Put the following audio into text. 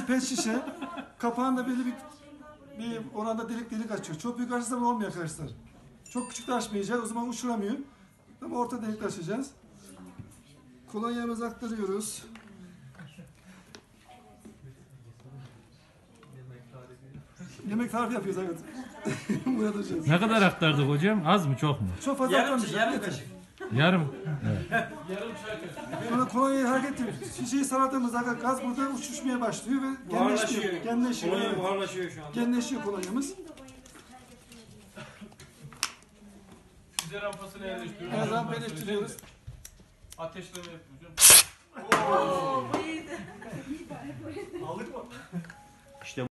Pet şişe kapağında belli bir oranda delik açıyor. Çok büyük açtığı zaman olmuyor arkadaşlar. Çok küçük de açmayacağız. O zaman uçuramıyor. Ama orta delik açacağız. Kolonyamızı aktarıyoruz. Yemek tarifi yapıyoruz evet. Ne kadar aktardık hocam? Az mı çok mu? Çok fazla aktarmışız. Yarım. Evet. Yarım çay. Sonra kolonyayı hareket ediyoruz. Şişeyi saladığımızda gaz burada uçuşmaya başlıyor ve genleşiyor. Genleşiyor. Kolonya buharlaşıyor şu anda. Genleşiyor kolonyamız. Füze rampasını yerleştiriyoruz. Evet, rampayı yerleştiriyoruz. Ateşleme yapıyoruz. Ooo! Aldık mı? İşte